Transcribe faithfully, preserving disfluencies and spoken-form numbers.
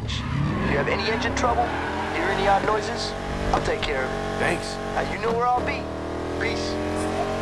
package. If you have any engine trouble, hear any odd noises, I'll take care of it. Thanks. Now you know where I'll be. Peace.